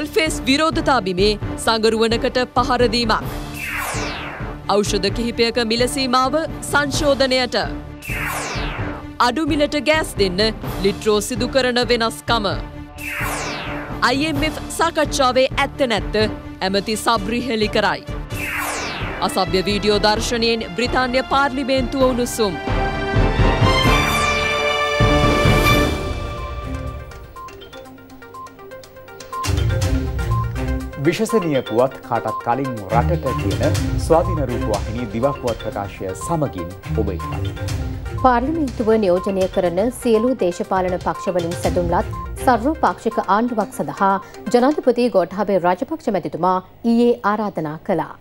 පොල්ෆේස් විරෝධතා බිමේ සංගරුවනකට පහර දීමක්. ඖෂධ කිහිපයක මිල සීමාව සංශෝධනයට. අඩු මිලට ගෑස් දෙන්න ලිට්‍රෝ සිදු කරන වෙනස්කම. IMF සාකච්ඡාවේ ඇත්ත නැත්ත ඇමති සබ්රි හෙළි කරයි. අසභ්‍ය වීඩියෝ දර්ශනයෙන් බ්‍රිතාන්‍ය පාර්ලිමේන්තුව උණුසුම්. විශේෂණීය පුවත් කාටත් කලින් රටට කියන ස්වාධීන රූපවාහිනී දිවා පුවත් ප්‍රකාශය සමගින් ඔබ ඉක්මන්. පාර්ලිමේන්තුව නියෝජනය කරන සියලු දේශපාලන පක්ෂවලින් සැදුම්ලත් සර්වපාක්ෂික ආණ්ඩුවක් සඳහා ජනාධිපති ගෝඨාභය රාජපක්ෂ මැතිතුමා ඊයේ ආරාධනා කළා.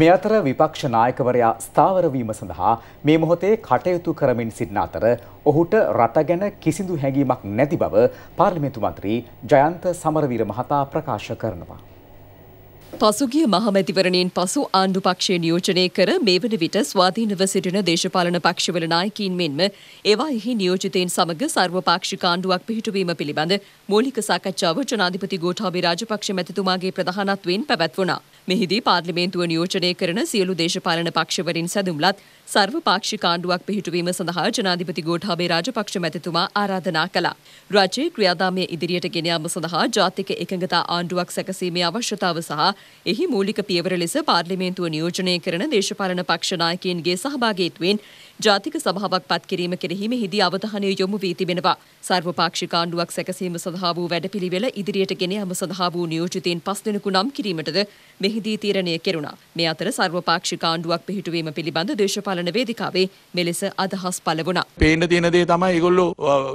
මේ අතර විපක්ෂ නායකවරයා ස්ථාවර වීම සඳහා මේ මොහොතේ කටයුතු කරමින් සිටින අතර ඔහුට රට ගැන කිසිදු හැඟීමක් නැති බව පාර්ලිමේන්තු මන්ත්‍රී ජයන්ත සමරවීර මහතා ප්‍රකාශ කරනවා. පසුගිය මහමැතිවරණයෙන් පසු ආණ්ඩු පක්ෂය නියෝජනය කර මේ වන විට ස්වාධීනව සිටින දේශපාලන පක්ෂවල නායකීන් මෙන්ම ඒවා එහි නියෝජිතයින් සමග සර්වපාක්ෂික ආණ්ඩුවක් පිහිටුවීම පිළිබඳ මූලික සාකච්ඡාව ජනාධිපති ගෝඨාභය රාජපක්ෂ මැතිතුමාගේ ප්‍රධානත්වයෙන් පැවැත්වුණා. මෙහිදී පාර්ලිමේන්තුව නියෝජනය කරන සියලු දේශපාලන පක්ෂවලින් සැදුම්ලත් සර්වපාක්ෂික ආණ්ඩුවක් පිහිටුවීම සඳහා ජනාධිපති ගෝඨාභය රාජපක්ෂ මැතිතුමා ආරාධනා කළා. රජයේ ක්‍රියාදාමය ඉදිරියට ගෙන යාම සඳහා ජාතික එකඟතා ආණ්ඩුවක් සැකසීමේ අවශ්‍යතාව සහ එහි මූලික පියවර ලෙස පාර්ලිමේන්තුව නියෝජනය කරන දේශපාලන පක්ෂ නායකයින්ගේ සහභාගීත්වයෙන් ජාතික සභාවක් පත් කිරීම කෙරෙහි මෙහිදී අවධානය යොමු වී තිබෙනවා. සර්වපාක්ෂික ආණ්ඩුවක් සැකසීම සඳහා වූ වැඩපිළිවෙල ඉදිරියට ගෙන යාම සඳහා වූ නියෝජිතයින් 5 දෙනෙකු නම් කිරීමටද මෙහිදී තීරණය කෙරුණා. මේ අතර සර්වපාක්ෂික ආණ්ඩුවක් පිහිටුවීම පිළිබඳ දේශපාලන වේදිකාවේ මෙලෙස අදහස් පළ වුණා. පේන්න තියෙන දේ තමයි ඒගොල්ලෝ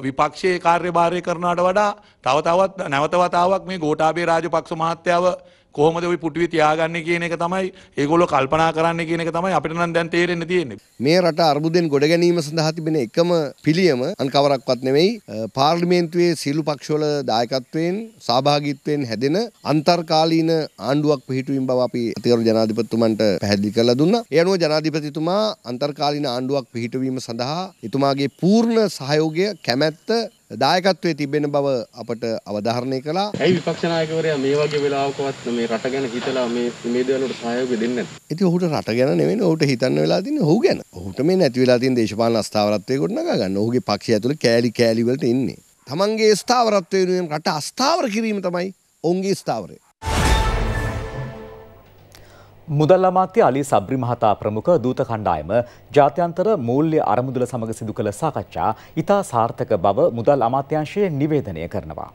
විපක්ෂයේ කාර්යභාරය කරනාට වඩා තව තවත් නැවත වතාවක් මේ ගෝඨාභය රාජපක්ෂ මහත්තයාව කොහොමද ওই පුටුවේ තියාගන්නේ කියන එක තමයි ඒගොල්ලෝ කල්පනා කරන්නේ කියන එක තමයි අපිට නම් දැන් තේරෙන්න තියෙන්නේ. මේ රට අර්බුදෙන් ගොඩ ගැනීම සඳහා තිබෙන එකම පිළියම අන් කවරක්වත් නෙමෙයි පාර්ලිමේන්තුවේ සියලු පක්ෂවල දායකත්වයෙන් සහභාගීත්වයෙන් හැදෙන අන්තර්කාලීන ආණ්ඩුවක් පිහිටුවීම බව අපි අතිගරු ජනාධිපතිතුමන්ට පැහැදිලි කරලා දුන්නා. ඒ අනුව ජනාධිපතිතුමා අන්තර්කාලීන ආණ්ඩුවක් පිහිටුවීම සඳහා එතුමාගේ පූර්ණ සහයෝගය කැමැත්ත දායකත්වයේ තිබෙන බව අපට අවධාරණය කළා. ඇයි විපක්ෂ නායකවරයා මේ වගේ වෙලාවකවත් මේ රට ගැන හිතලා මේ දේවල් වලට සහයෝගය දෙන්නේ නැද්ද? ඉතින් ඔහුට රට ගැන නෙවෙයි ඔහුට හිතන්න වෙලා තින්නේ ඔහු ගැන. ඔහුට මේ නැති වෙලා තියෙන දේශපාලන අස්ථාවරත්වයේ කොට නගා ගන්න. ඔහුගේ පක්ෂය ඇතුළේ කෑලි වලට ඉන්නේ. තමන්ගේ ස්ථාවරත්වය වෙනුවෙන් රට අස්ථාවර කිරීම තමයි ඔවුන්ගේ ස්ථාවරය. මුදල් අමාත්‍ය අලි සබ්රි මහතා ප්‍රමුඛ දූත කණ්ඩායම ජාත්‍යන්තර මූල්‍ය අරමුදල සමග සිදු කළ සාකච්ඡා ඉතා සාර්ථක බව මුදල් අමාත්‍යාංශය නිවේදනය කරනවා.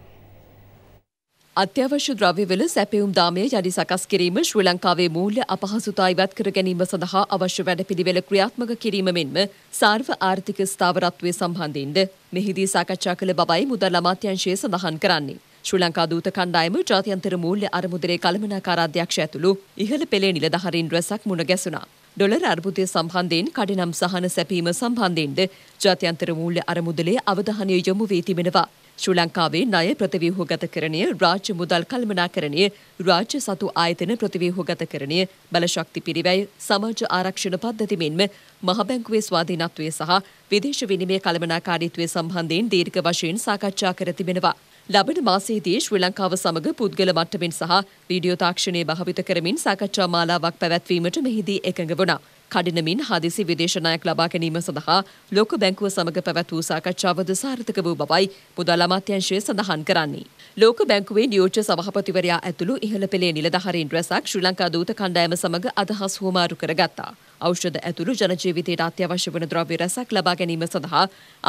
අත්‍යවශ්‍ය ද්‍රව්‍යවල සැපයුම් දාමය යටි සකස් කිරීම ශ්‍රී ලංකාවේ මූල්‍ය අපහසුතා ඉවත් කර ගැනීම සඳහා අවශ්‍ය වැඩපිළිවෙල ක්‍රියාත්මක කිරීම මෙන්ම සාර්ව ආර්ථික ස්ථාවරත්වය සම්බන්ධයෙන්ද මෙහිදී සාකච්ඡා කළ බවයි මුදල් අමාත්‍යාංශය සඳහන් කරන්නේ. ශ්‍රී ලංකා දූත කණ්ඩායම ජාත්‍යන්තර මූල්‍ය අරමුදලේ කළමනාකාර අධ්‍යක්ෂ ඇතුළු ඉහළ පෙළේ නිලධාරීන් රැසක් මුණ ගැසුණා. ඩොලර් අර්බුදය සම්බන්ධයෙන් කඩිනම් සහන සැපීම සම්බන්ධයෙන්ද ජාත්‍යන්තර මූල්‍ය අරමුදලේ අවධානය යොමු වී තිබෙනවා. ශ්‍රී ලංකාවේ ණය ප්‍රතිව්‍යුහගතකරණය, රාජ්‍ය මුදල් කළමනාකරණය, රාජ්‍ය සතු ආයතන ප්‍රතිව්‍යුහගතකරණය, බලශක්ති පිරිවැය, සමාජ ආරක්ෂණ පද්ධති මෙන්ම මහ බැංකුවේ ස්වාධීනත්වය සහ විදේශ විනිමය කළමනාකාරීත්වය සම්බන්ධයෙන් දීර්ඝ වශයෙන් සාකච්ඡා කර තිබෙනවා. ලබන මාසයේදී ශ්‍රී ලංකාව සමග පුද්ගල මට්ටමින් සහ වීඩියෝ තාක්ෂණයේ භාවිත කරමින් සාකච්ඡා මාලාවක් පැවැත්වීමට මෙහිදී එකඟ වුණා. කඩිනමින් හදිසි විදේශ ණයක් ලබා ගැනීම සඳහා ලෝක බැංකුව සමග පැවැත් වූ සාකච්ඡාවද සාර්ථක වූ බවයි මුදල් අමාත්‍යාංශය සඳහන් කරන්නේ. ලෝක බැංකුවේ නියෝජ්‍ය සභාපතිවරයා ඇතුළු ඉහළ පෙළේ නිලධාරීන් රැසක් ශ්‍රී ලංකා දූත කණ්ඩායම සමග අදහස් හුවමාරු කරගත්තා. ඖෂධ ඇතුළු ජන ජීවිතයට අත්‍යවශ්‍ය වන ද්‍රව්‍ය රැසක් ලබා ගැනීම සඳහා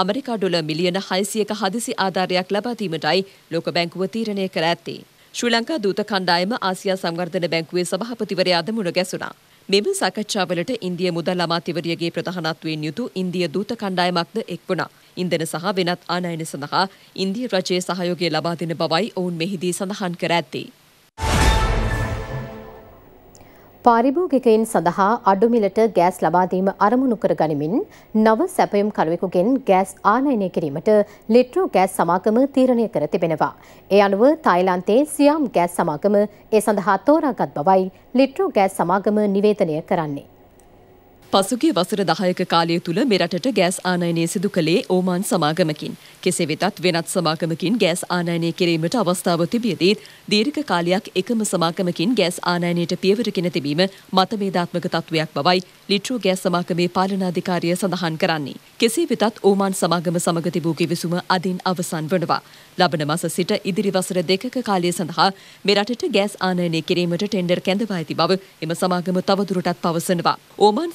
ඇමරිකා ඩොලර් මිලියන 600ක හදිසි ආධාරයක් ලබා දීමටයි ලෝක බැංකුව තීරණය කර ඇත්තේ. ශ්‍රී ලංකා දූත කණ්ඩායම ආසියා සංවර්ධන බැංකුවේ සභාපතිවරයාද මුණ ගැසුණා. මෙම සාකච්ඡාවලට ඉන්දිය මුදල් අමාත්‍යවරියගේ ප්‍රධානත්වයෙන් යුතු ඉන්දිය දූත කණ්ඩායමක්ද එක්වුණා. ඉන්ධන සහ වෙනත් ආනයන සඳහා ඉන්දිය රජයේ සහයෝගය ලබා දෙන බවයි ඔවුන් මෙහිදී සඳහන් කර ඇත්තේ. පාරිභෝගිකයින් සඳහා අඩු මිලට ගෑස් ලබා දීම අරමුණු කර ගනිමින් නව සැපයුම් කරුවෙකුගෙන් ගෑස් ආනයනය කිරීමට ලිට්‍රෝ ගෑස් සමාගම තීරණය කර තිබෙනවා. ඒ අනුව තායිලන්තයේ සියාම් ගෑස් සමාගම ඒ සඳහා තෝරාගත් බවයි ලිට්‍රෝ ගෑස් සමාගම නිවේදනය කරන්නේ. පසුගිය වසර 10ක කාලය තුල මෙරටට ගෑස් ආනයනය සිදු කළේ ඕමාන් සමාගමකින්. කෙසේ වෙතත් වෙනත් සමාගමකින් ගෑස් ආනයනය කිරීමට අවස්ථාව තිබියදී දීර්ඝ කාලයක් එකම සමාගමකින් ගෑස් ආනයනයට පියවර ගෙන තිබීම මතභේදාත්මක තත්වයක් බවයි ලිට්‍රෝ ගෑස් සමාගමේ පාලනාධිකාරිය සඳහන් කරන්නේ. කෙසේ වෙතත් ඕමාන් සමාගම සමග තිබූ කිවිසුම අදින් අවසන් වනවා. ලබන මාස සිට ඉදිරි වසර 2ක කාලය සඳහා මෙරටට ගෑස් ආනයනය කිරීමට ටෙන්ඩර් කැඳවා ඇති බව එම සමාගම තවදුරටත් පවසනවා. ඕමාන්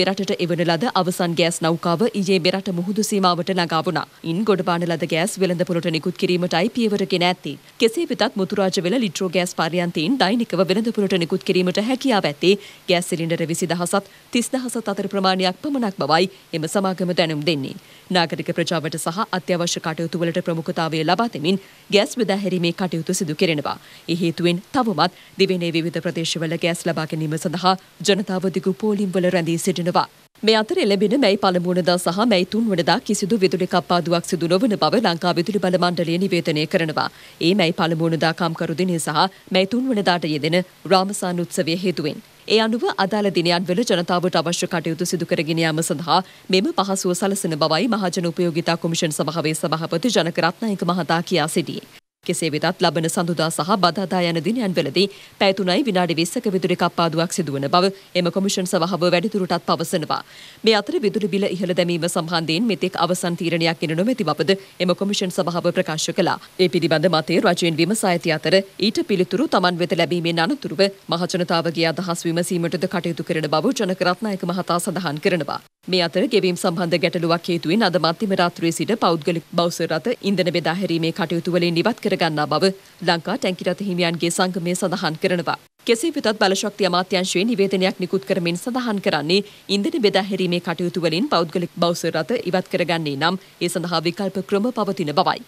මෙරටට එවන ලද අවසන් ගෑස් නෞකාව ඊයේ මෙරට මුහුදු සීමාවට ළඟා වුණා. ඉන් ගොඩබාන ලද ගෑස් වෙළඳපොළට නිකුත් කිරීමටයි පියවර ගෙන ඇත්තේ. කෙසේ වෙතත් මුතුරාජවල ලිට්‍රෝ ගෑස් පාරයන්තයෙන් දෛනිකව වෙළඳපොළට නිකුත් කිරීමට හැකියාව ඇත්තේ ගෑස් සිලින්ඩර 20000ත් 30000ත් අතර ප්‍රමාණයක් පමණක් බවයි එම සමාගම දැනුම් දෙන්නේ. නාගරික ප්‍රජාවට සහ අත්‍යවශ්‍ය කටයුතු වලට ප්‍රමුඛතාවය ලබා දෙමින් ගෑස් බෙදා හැරීමේ කටයුතු සිදු කෙරෙනවා. ඒ හේතුවෙන් තවමත් දිවයිනේ විවිධ ප්‍රදේශවල ගෑස් ලබා ගැනීම සඳහා ජනතාව දිගු පෝලිම් වල රැඳී සිටිනවා. මේ අතර එළඹෙන මැයි 1 වෙනිදා සහ මැයි 3 වෙනිදා කිසිදු විදුලි කප්පාදුවක් සිදු නොවන බව ලංකා විදුලි බල මණ්ඩලය නිවේදනය කරනවා. ඒ මැයි 1 වෙනිදා කම්කරු දිනය සහ මැයි 3 වෙනිදාට යෙදෙන රාමසාන උත්සවය හේතුවෙන් ඒ අනුව අදාළ දිනයන් වල ජනතාවට අවශ්‍ය කටයුතු සිදු කරගෙන යාම සඳහා මෙම පහසුව සලසන බවයි මහජන උපයෝගිතා කොමිෂන් සභාවේ සභාපති ජනකරත්නායක මහතා කියා සිටියේ. කෙසේ වෙතත් ලබන සඳුදා සහ බදාදා යන දිනයන් වලදී පැය 3යි විනාඩි 20ක විදුලි කප්පාදුවක් සිදුවන බව එම කොමිෂන් සභාව වැඩිදුරටත් පවසනවා. මේ අතර විදුලි බිල ඉහළ දැමීම සම්බන්ධයෙන් මෙතෙක් අවසන් තීරණයක් ගෙන නොමැති බවද එම කොමිෂන් සභාව ප්‍රකාශ කළා. ඒ පිළිබඳ මතය රජයෙන් විමසා ඇති අතර ඊට පිළිතුරු Taman වෙත ලැබීමෙන් අනතුරුව මහජනතාවගේ අදහස් විමසීමටද කටයුතු කරන බව ජනකරත්නායක මහතා සඳහන් කරනවා. මේ අතර ගෙවීම් සම්බන්ධ ගැටලුවක් හේතුවෙන් අද මැතිම රාත්‍රියේ සිට පෞද්ගලික බවුසර් රථ ඉන්ධන බෙදා හැරීමේ කටයුතු වලින් ඉවත් කරගන්නා බව ලංකා ටැංකි රථ හිමියන්ගේ සංගමය සඳහන් කරනවා. කෙසේ වෙතත් බලශක්ති අමාත්‍යාංශයේ නිවේදනයක් නිකුත් කරමින් සඳහන් කරන්නේ ඉන්ධන බෙදා හැරීමේ කටයුතු වලින් පෞද්ගලික බවුසර් රථ ඉවත් කරගන්නේ නම් ඒ සඳහා විකල්ප ක්‍රම පවතින බවයි.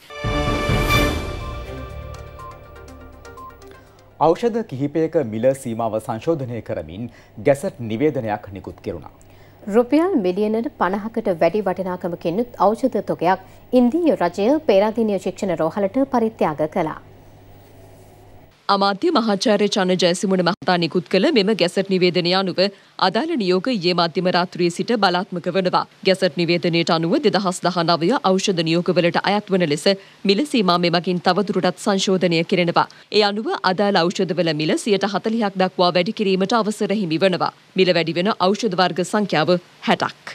ඖෂධ කිහිපයක මිල සීමාව සංශෝධනය කරමින් ගැසට් නිවේදනයක් නිකුත් කෙරුණා. රුපියල් මිලියන 50කට වැඩි වටිනාකමකින් යුත් ඖෂධ තොගයක් ඉන්දීය රජය පෙරාදීනිය ශික්ෂණ රෝහලට පරිත්‍යාග කළා. අමාත්‍ය මහාචාර්ය චන්න ජයසිමුණ මහතා නිකුත් කළ මෙම ගැසට් නිවේදනය අනුව අදාළ නියෝග ඊයේ මැදම රාත්‍රියේ සිට බලාත්මක වනවා. ගැසට් නිවේදනයට අනුව 2019 ඖෂධ නියෝගවලට අයත් වන ලෙස මිල සීමා මෙමගින් තවදුරටත් සංශෝධනය කෙරෙනවා. ඒ අනුව අදාළ ඖෂධවල මිල 40% දක්වා වැඩි කිරීමට අවසර හිමි වනවා. මිල වැඩි වෙන ඖෂධ වර්ග සංඛ්‍යාව 60ක්.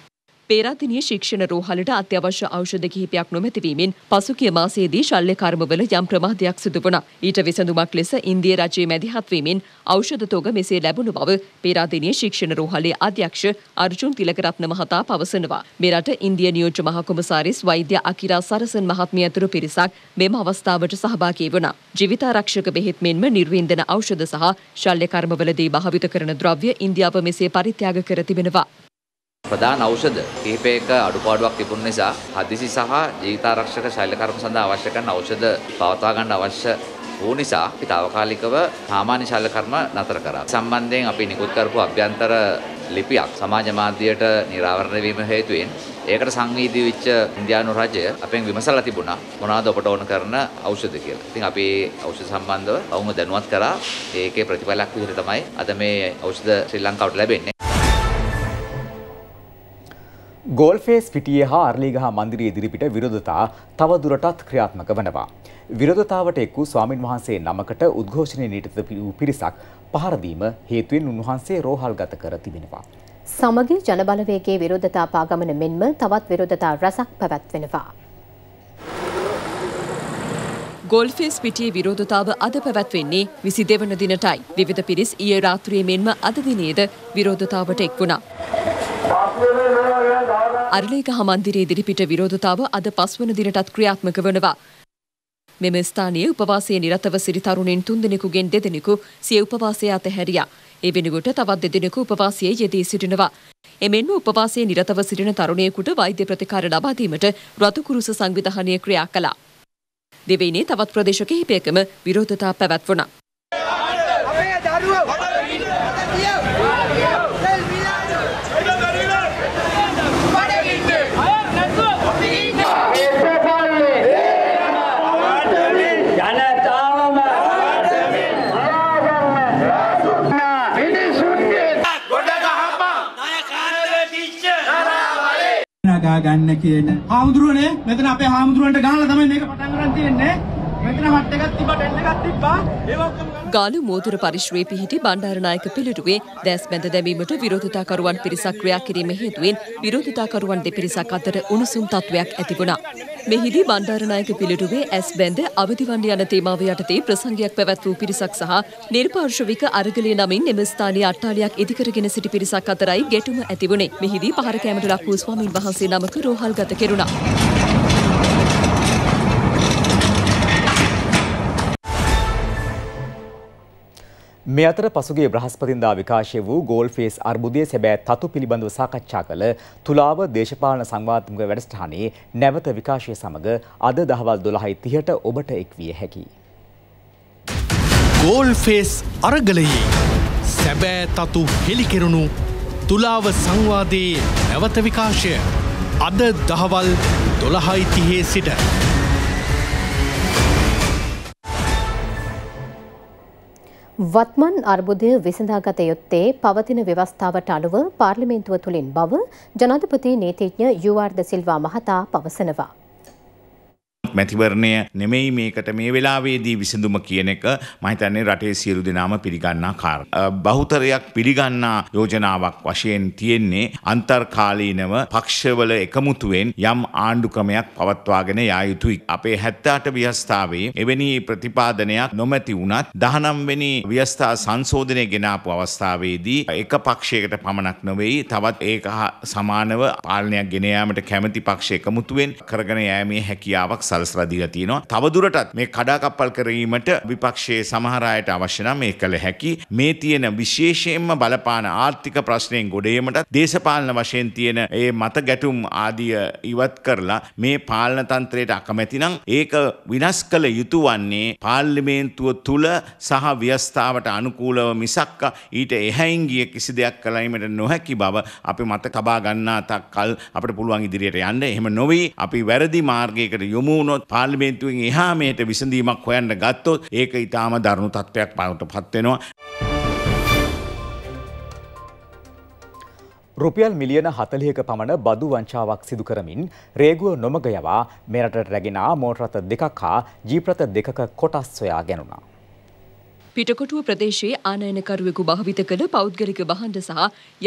පෙරාදෙණිය ශික්ෂණ රෝහලට අත්‍යවශ්‍ය ඖෂධ කිහිපයක් නොමැතිවීමෙන් පසුගිය මාසයේදී ශල්‍ය කර්මවල යම් ප්‍රමාදයක් සිදු වුණා. ඊට විසඳුමක් ලෙස ඉන්දිය රජයේ මැදිහත් වීමෙන් ඖෂධ තොග මෙසේ ලැබුණු බව පෙරාදෙණිය ශික්ෂණ රෝහලේ අධ්‍යක්ෂ අර්ජුන් තිලකරත්න මහතා පවසනවා. මෙරට ඉන්දිය නියෝජ්‍ය මහ කොමසාරිස් වෛද්‍ය අකිරා සරසන් මහත්මිය ඇතුළු පිරිසක් මෙම අවස්ථාවට සහභාගී වුණා. ජීවිතාරක්ෂක බෙහෙත් මෙන්ම නිර්වින්දන ඖෂධ සහ ශල්‍ය කර්මවලදී භාවිත කරන ද්‍රව්‍ය ඉන්දියාව මෙසේ පරිත්‍යාග කර තිබෙනවා. ප්‍රධාන ඖෂධ කිහිපයක අඩුපාඩුවක් තිබුණ නිසා හදිසි සහ ජීවිතාරක්ෂක ශල්‍යකර්ම සඳහා අවශ්‍ය කරන ඖෂධ පවත්වා ගන්න අවශ්‍ය වූ නිසා අපි తాවකාලිකව සාමාන්‍ය ශල්‍යකර්ම නතර කරා. සම්බන්ධයෙන් අපි නිකුත් කරපු අභ්‍යන්තර ලිපියක් සමාජ මාධ්‍යයට නිරාවරණය වීම හේතුවෙන් ඒකට සංවේදී වෙච්ච ඉන්දියානු රජය අපෙන් විමසලා තිබුණා මොනවාද ඔබට ඕන කරන ඖෂධ කියලා. ඉතින් අපි ඖෂධ සම්බන්ධව වුණ දැනුවත් කරා. ඒකේ ප්‍රතිඵලයක් විදිහට තමයි අද මේ ඖෂධ ශ්‍රී ලංකාවට ලැබෙන්නේ. ගෝල්ෆේස් පිටියේ හා අර්ලිගහ මන්දිරයේ ඉදිරිපිට විරෝධතා තවදුරටත් ක්‍රියාත්මක වනවා. විරෝධතාවට එක් වූ ස්වාමින් වහන්සේ නමකට උද්ඝෝෂණය නියමිත පිරිසක් පහර දීම හේතුවෙන් උන්වහන්සේ රෝහල්ගත කර තිබෙනවා. සමගි ජනබලවේගයේ විරෝධතා පාගමන මෙන්ම තවත් විරෝධතා රැසක් පැවැත්වෙනවා. ගෝල්ෆේස් පිටියේ විරෝධතාව අද පැවැත්වෙන්නේ 22 වෙනි දිනටයි. විවිධ පිරිස් ඊයේ රාත්‍රියේ මෙන්ම අද දිනේද විරෝධතාවට එක් වුණා. අර්ලිගහ මන්දිරයේ ඉදිරිපිට විරෝධතාව අද 5 වන දිනටත් ක්‍රියාත්මක වෙනවා. මෙම ස්ථානයේ උපවාසයේ නිරතව සිටි තරුණයින් 3 දෙනෙකුගෙන් 2 දෙනෙකු සිය උපවාසය අතහැරියා. ඒ වෙනුවට තවත් 2 දෙනෙකු උපවාසයේ යෙදී සිටිනවා. එමෙන්ම උපවාසයේ නිරතව සිටින තරුණයෙකුට වෛද්‍ය ප්‍රතිකාර ලබා දීමට රතු කුරුස සංවිධානය ක්‍රියා කළා. දෙවයිනේ තවත් ප්‍රදේශ කිහිපයකම විරෝධතාව පැවැත්වුණා. වටා ගන්න කියන හාමුදුරුවනේ මෙතන අපේ හාමුදුරුවන්ට ගහලා තමයි මේක පටන් ගන්න තියෙන්නේ මෙතන හට් එකක් තිබා ටෙන් එකක් තිබා ඒව ඔක්කොම ගන්න ගාලු මෝදුර පරිශ්‍රයේ පිහිටි බණ්ඩාරනායක පිළිරුවේ දැස් බැඳ දැමීමට විරෝධතාකරුවන් පිරිසක් ක්‍රියා කිරීම හේතුවෙන් විරෝධතාකරුවන් දෙපිරිසක් අතර උණුසුම් තත්වයක් ඇති වුණා මෙහිදී බණ්ඩාරනායක පිළිරුවේ ඇස් බැඳ අවදිවන්න යන තේමාව යටතේ ප්‍රසංගයක් පැවැත් වූ පිරිසක් සහ නිර්පාර්ශවික අරගලය නමින් එම ස්ථානීය අට්ටාලියක් ඉදිකරගෙන සිටි පිරිසක් අතරයි ගැටුම ඇති වුණේ මෙහිදී පහර කැමරට ලක් වූ ස්වාමින් වහන්සේ නමක රෝහල්ගත කෙරුණා මේ අතර පසුගිය බ්‍රහස්පතින්දා විකාශය වූ ගෝල් ෆේස් අර්බුදයේ සැබෑ තතු පිළිබඳව සාකච්ඡා කළ තුලාව දේශපාලන සංවාදාත්මක වැඩසටහනේ නැවත විකාශය සමග අද දහවල් 12:30ට ඔබට එක්විය හැකියි. ගෝල් ෆේස් අරගලයේ සැබෑ තතු හෙළිකරනු තුලාව සංවාදයේ නැවත විකාශය අද දහවල් 12:30 සිට වත්මන් අර්බුදය විසඳාගත යුත්තේ පවතින ව්‍යවස්ථාවට අනුව පාර්ලිමේන්තුව තුළින් බව ජනාධිපති නීතිඥ යූආර් ද සිල්වා මහතා පවසනවා. මැතිවරණය නෙමෙයි මේකට මේ වෙලාවේදී විසඳුම කියන එක මම හිතන්නේ රටේ සියලු දෙනාම පිළිගන්නා කාරණා. බහුතරයක් පිළිගන්නා යෝජනාවක් වශයෙන් තියෙන්නේ අන්තර්කාලීනව පක්ෂවල එකමුතුවෙන් යම් ආණ්ඩු ක්‍රමයක් පවත්වාගෙන යා යුතුයි. අපේ 78 ව්‍යවස්ථාවේ එවැනි ප්‍රතිපාදනයක් නොමැති වුණත් 19 වෙනි ව්‍යවස්ථා සංශෝධනය ගෙන ආපු අවස්ථාවේදී එක පක්ෂයකට පමණක් නොවේයි තවත් ඒක සමානව පාලනයක් ගෙන යාමට කැමැති පක්ෂ එකමුතුවෙන් කරගෙන යෑමේ හැකියාවක් තවදුරටත් මේ කඩාකප්පල් කිරීමට විපක්ෂයේ සමහර අයට අවශ්‍ය නම් මේ කළ හැකි මේ තියෙන විශේෂයෙන්ම බලපාන ආර්ථික ප්‍රශ්නයෙන් ගොඩ ඒමට දේශපාලන වශයෙන් තියෙන ඒ මත ගැටුම් ආදිය ඉවත් කරලා මේ පාලන තන්ත්‍රයට අකමැති නම් ඒක විනාශ කළ යුතු වන්නේ පාර්ලිමේන්තුව තුල සහ ව්‍යවස්ථාවට අනුකූලව මිසක් ඊට එහැයින් ගිය කිසි දෙයක් කළීමට නොහැකි බව අපි මත තබා ගන්නා තක්කල් අපිට පුළුවන් ඉදිරියට යන්න එහෙම නොවේ අපි වැරදි මාර්ගයකට යොමු පාර්ලිමේන්තුවෙන් එහා මෙහාට විසඳීමක් හොයන්න ගත්තොත් ඒක ඊටාම දරුණු තත්ත්වයක් පත් වෙනවා. රුපියල් මිලියන 40ක පමණ බදු වංචාවක් සිදු කරමින් රේගුව නොමග යවා මේ රටට රැගෙන ආ මෝටර රථ දෙකක් හා ජීප් රථ දෙකක කොටස් සොයා ගැනුණා. පිටකොටුව ප්‍රදේශයේ ආනයනකරුවෙකු භාවිත කළ පෞද්ගලික වහඬ සහ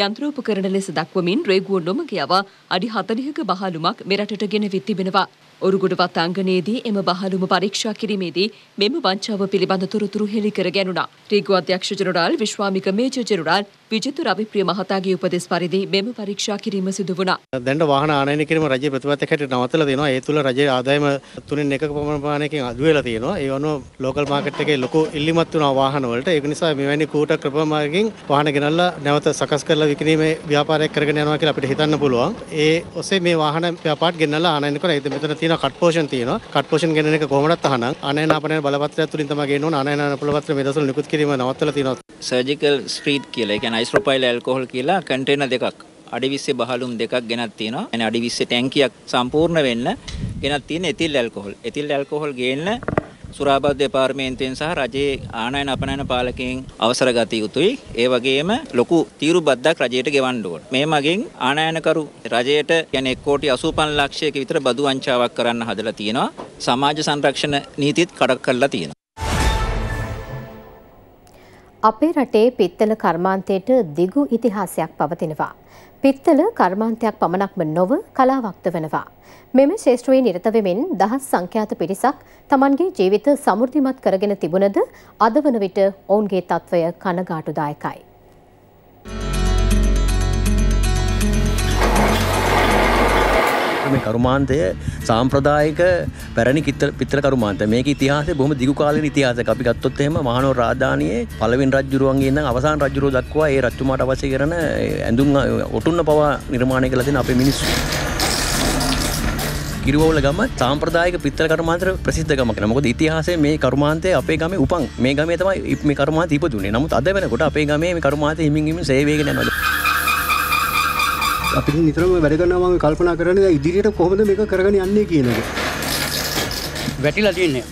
යන්ත්‍රෝපකරණ ලෙස දක්වමින් රේගුව නොමග යවා අඩි 40ක බහලුමක් මෙරටට ගෙනවිත් තිබෙනවා. ඔරුගොඩ වතාංගනයේදී එම බහලුම පරීක්ෂා කිරීමේදී මෙම වංචාව පිළිබඳ තොරතුරු හෙළි කර ගැනුණා. රේගුව අධ්‍යක්ෂ ජෙනරාල් විශ්වාමික මේජර් ජෙනරාල් විජිත රවිප්‍රිය මහතාගේ උපදෙස් පරිදි මෙම පරීක්ෂා කිරීම සිදු වුණා. දැන් වාහන ආනයනය කිරීම රජයේ ප්‍රතිපත්තියක් හැටියට නවත්තලා දෙනවා. ඒ තුල රජයේ ආදායම 3න් 1ක පමණ ප්‍රමාණයකින් අඩු වෙලා තියෙනවා. ඒ වුණොත් ලෝකල් මාකට් එකේ ලොකු ඉල්ලීමක් තුනවා වාහන වලට. ඒක නිසා මෙවැනි කූට ක්‍රමමාර්ගකින් වාහන ගෙනල්ලා නැවත සකස් කරලා විකිණීමේ ව්‍යාපාරයක් කරගෙන යනවා කියලා අපිට හිතන්න පුළුවන්. ඒ ඔසේ මේ වාහන ව්‍යාපාරට ගෙනල්ලා ආනයනය කරා. ඒත් මෙතන තියෙන කට් පෝෂන් තියෙනවා. කට් පෝෂන් ගැන එක කොහොමද තහනම්? ආනයන අපනයන බලපත්‍රය තුලින් තමයි ගේන්න ඕන. ආනයන බලපත්‍රය මේ දවස්වල නිකුත් කිරීම නවත්තලා තියෙනවා. සර්ජිකල් ස්ප්‍රීඩ් කියලා. ඒ කියන්නේ අයිසොප්‍රොපයිල් ඇල්කොහොල් කියලා කන්ටේනර් දෙකක් අඩි 20 බහලුම් දෙකක් ගෙනත් තියෙනවා. يعني අඩි 20 ටැංකියක් සම්පූර්ණ වෙන්න ගෙනත් තියෙන එතිල් ඇල්කොහොල්. එතිල් ඇල්කොහොල් ගේන්න සුරාබත් දෙපාර්තමේන්තුවෙන් සහ රජයේ ආනයන අපනයන පාලකයන් අවසර ගත යුතුයි. ඒ වගේම ලොකු තීරු බද්දක් රජයට ගෙවන්න ඕන. මේ මගින් ආනයනකරු රජයට කියන්නේ 1.85 ලක්ෂයක විතර බදු වංචාවක් කරන්න හදලා තියෙනවා. සමාජ සංරක්ෂණ නීතිත් කඩක් කරලා තියෙනවා. අපේ රටේ පිත්තල කර්මාන්තයට දිගු ඉතිහාසයක් පවතිනවා. පිත්තල කර්මාන්තයක් පමණක්ම නොව කලාවක්ත වෙනවා. මෙම ශේෂ්ත්‍රයේ නිරත වෙමින් දහස් සංඛ්‍යාත පිරිසක් තමන්ගේ ජීවිත සමෘද්ධිමත් කරගෙන තිබුණද අද වන විට ඔවුන්ගේ තත්ත්වය කනගාටුදායකයි. මේ කර්මාන්තය සාම්ප්‍රදායික පැරණි පිත්තල කර්මාන්තය. මේක ඉතිහාසයේ බොහොම දිගු කාලීන ඉතිහාසයක්. අපි ගත්තොත් එහෙම මහනුවර රාජධානියේ පළවෙනි රජුරුවන්ගේ ඉඳන් අවසාන රජුරුව දක්වා ඒ රජතුමාට අවශ්‍ය කරන ඇඳුම් ඔටුන්න පවා නිර්මාණය කළා තියෙන අපේ මිනිස්සු. කිරුවවල ගම සාම්ප්‍රදායික පිත්තල කර්මාන්තර ප්‍රසිද්ධ ගමක්. මොකද ඉතිහාසයේ මේ කර්මාන්තය අපේ ගමේ උපන් මේ ගමේ තමයි මේ කර්මාන්තය ඉපදුනේ. නමුත් අද වෙනකොට අපේ ගමේ මේ කර්මාන්තය හිමින් හිමින් සේවයගෙන යනවා. අපි නිතරම වැඩ කරනවා මම කල්පනා කරන්නේ දැන් ඉදිරියට කොහොමද මේක කරගෙන යන්නේ කියන එක. වැටිලා තියෙන්නේ.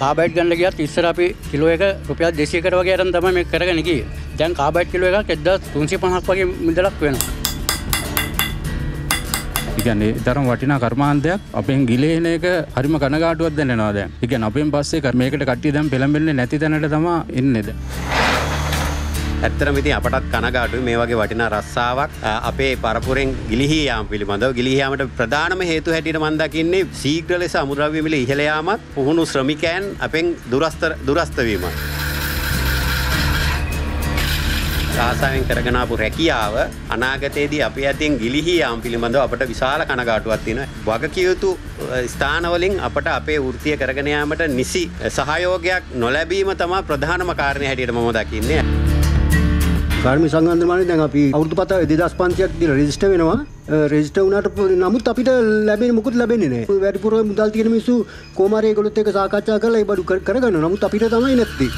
කාබයිඩ් ගන්න ගියත් ඉස්සර අපි කිලෝ එක රුපියල් 200කට වගේ අරන් තමයි මේක කරගෙන ගියේ. දැන් කාබයිඩ් කිලෝ එකක් 1350ක් වගේ මිදලක් වෙනවා. කියන්නේ ඊතරම් වටිනා කර්මාන්තයක් අපෙන් ගිලෙන එක හරිම කනගාටුවක් දැනෙනවා දැන්. ඒ කියන්නේ අපෙන් පස්සේ මේකට කට්ටිය දැන් පෙළඹෙන්නේ නැති තැනට තමයි එන්නේද. ඇත්තටම ඉතින් අපටත් කනගාටුයි මේ වගේ වටිනා රස්සාවක් අපේ පරපුරෙන් ගිලිහී යාම පිළිබඳව. ගිලිහී යාමට ප්‍රධානම හේතුව හැටියට මම දකින්නේ ශීඝ්‍ර ලෙස අමුද්‍රව්‍ය මිල ඉහළ යාමත් පුහුණු ශ්‍රමිකයන් අපෙන් දුරස්ත වීමයි. ආසාවෙන් කරගෙන ආපු රැකියාව අනාගතයේදී අපි අතින් ගිලිහී යාම පිළිබඳව අපට විශාල කනගාටුවක් තියෙනවා. වගකිය යුතු ස්ථානවලින් අපට අපේ වෘත්තිය කරගෙන යාමට නිසි සහයෝගයක් නොලැබීම තමයි ප්‍රධානම කාරණේ හැටියට මම දකින්නේ. කාර්මික සංගන්ධමානේ දැන් අපි අවුරුදු 2500ක් දීලා රෙජිස්ටර් වෙනවා. රෙජිස්ටර් වුණාට නමුත් අපිට ලැබෙන්නේ මුකුත් ලැබෙන්නේ නැහැ. වැඩිපුර මුදල් තියෙන මිනිස්සු කොමාරේ ඒගොල්ලොත් එක්ක සාකච්ඡා කරලා ඒ බඩු කරගන්නවා. නමුත් අපිට තමයි නැත්තේ.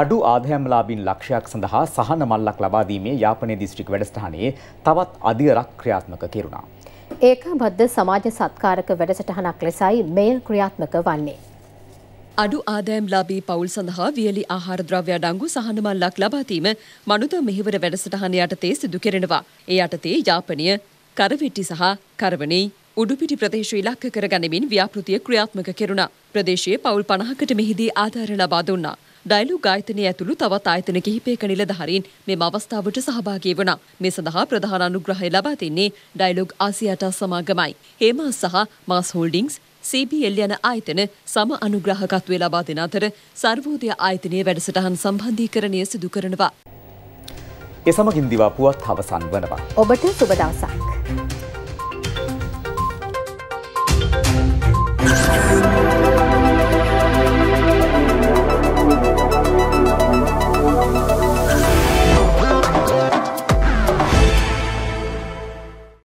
අඩු ආදායම්ලාභීන් ලක්ෂයක් සඳහා සහන මල්ලක් ලබා දීමේ යාපනයේ දිස්ත්‍රික් වැඩසටහනේ තවත් අධිරක් ක්‍රියාත්මක කෙරුණා. ඒකාබද්ධ සමාජ සත්කාරක වැඩසටහනක් ලෙසයි මෙය ක්‍රියාත්මක වන්නේ. අඩු ආදායම්ලාභී පවුල් සඳහා වියලි ආහාර ද්‍රව්‍ය අඩංගු සහන මල්ලක් ලබා දීම මනුත මෙහෙවර වැඩසටහන යටතේ සිදු කෙරෙනවා. ඒ යටතේ යාපනය කරවිටි සහ කරවණේ උඩුපිටි ප්‍රදේශ ඉලක්ක කරගැනීමෙන් ව්‍යාපෘතිය ක්‍රියාත්මක කෙරුණා. ප්‍රදේශයේ පවුල් 50කට මෙහිදී ආධාර ලබා දුන්නා. ඩයිලොග් ආයතනයේ ඇතුළු තවත් ආයතන කිහිපයක නිලධාරීන් මෙම අවස්ථාවට සහභාගී වුණා. මේ සඳහා ප්‍රධාන අනුග්‍රහය ලබා දෙන්නේ ඩයිලොග් ආසියාට සමාගමයි. හේමා සහ මාස් හෝල්ඩින්ග්ස් CBL යන ආයතන සම අනුග්‍රහකත්වය ලබා දෙන අතර සර්වෝදය ආයතනයේ වැඩසටහන් සම්බන්ධීකරණය සිදු කරනවා. ඒ සමගින් දිවා පුවත් අවසන් වනවා. ඔබට සුබ දවසක්.